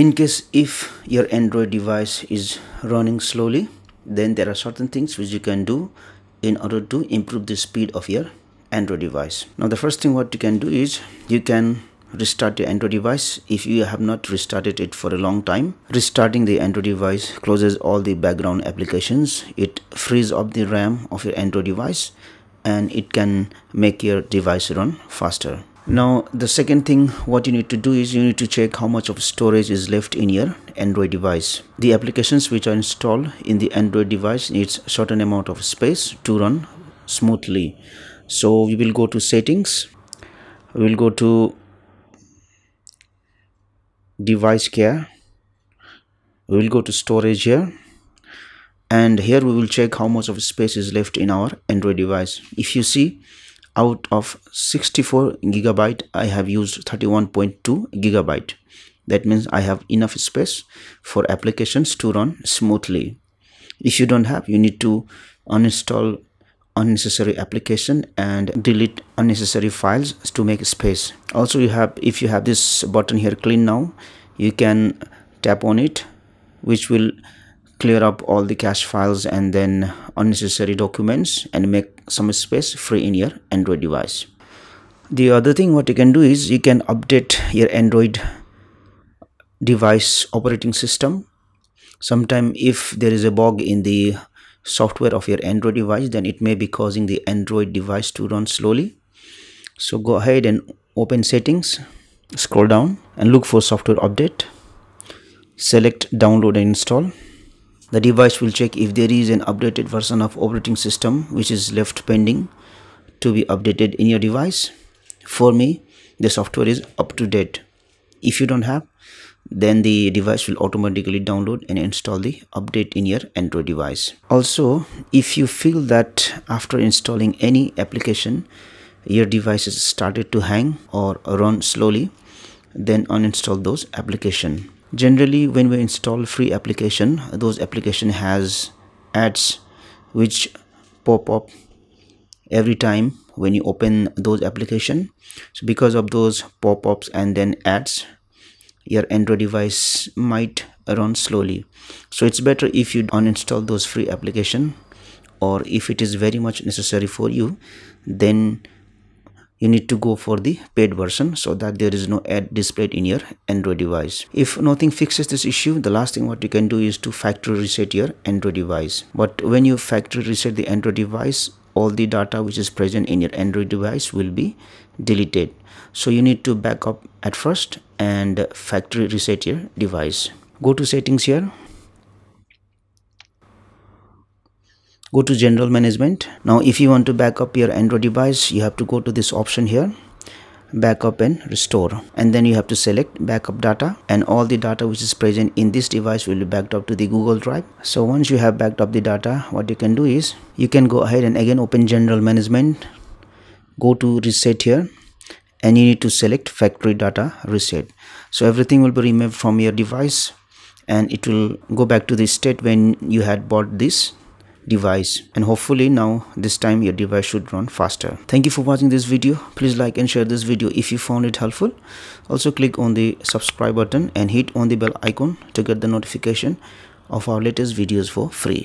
In case if your Android device is running slowly, then there are certain things which you can do in order to improve the speed of your Android device. Now the first thing what you can do is you can restart your Android device if you have not restarted it for a long time. Restarting the Android device closes all the background applications. It frees up the RAM of your Android device and it can make your device run faster. Now the second thing what you need to do is you need to check how much of storage is left in your Android device. The applications which are installed in the Android device needs a certain amount of space to run smoothly. So we will go to settings, we will go to device care, we will go to storage here, and here we will check how much of space is left in our Android device. If you see, out of 64 GB I have used 31.2 GB. That means I have enough space for applications to run smoothly. If you don't have, you need to uninstall unnecessary application and delete unnecessary files to make space. Also, if you have this button here, clean now, you can tap on it, which will clear up all the cache files and then unnecessary documents and make some space free in your Android device. The other thing what you can do is you can update your Android device operating system. Sometime if there is a bug in the software of your Android device, then it may be causing the Android device to run slowly. So go ahead and open settings, scroll down and look for software update, select download and install. The device will check if there is an updated version of operating system which is left pending to be updated in your device. For me, the software is up to date. If you don't have, then the device will automatically download and install the update in your Android device. Also, if you feel that after installing any application, your device has started to hang or run slowly, then uninstall those applications. Generally, when we install free application, those application has ads which pop up every time when you open those application. So because of those pop-ups and then ads, your Android device might run slowly. So it's better if you uninstall those free application, or if it is very much necessary for you, then you need to go for the paid version so that there is no ad displayed in your Android device. If nothing fixes this issue, the last thing what you can do is to factory reset your Android device. But when you factory reset the Android device, all the data which is present in your Android device will be deleted. So you need to back up at first and factory reset your device. Go to settings here, go to general management. Now if you want to back up your Android device, you have to go to this option here, backup and restore, and then you have to select backup data, and all the data which is present in this device will be backed up to the Google Drive. So once you have backed up the data, what you can do is you can go ahead and again open general management, go to reset here, and you need to select factory data reset. So everything will be removed from your device and it will go back to the state when you had bought this device, and hopefully now this time your device should run faster. Thank you for watching this video. Please like and share this video if you found it helpful. Also click on the subscribe button and hit on the bell icon to get the notification of our latest videos for free.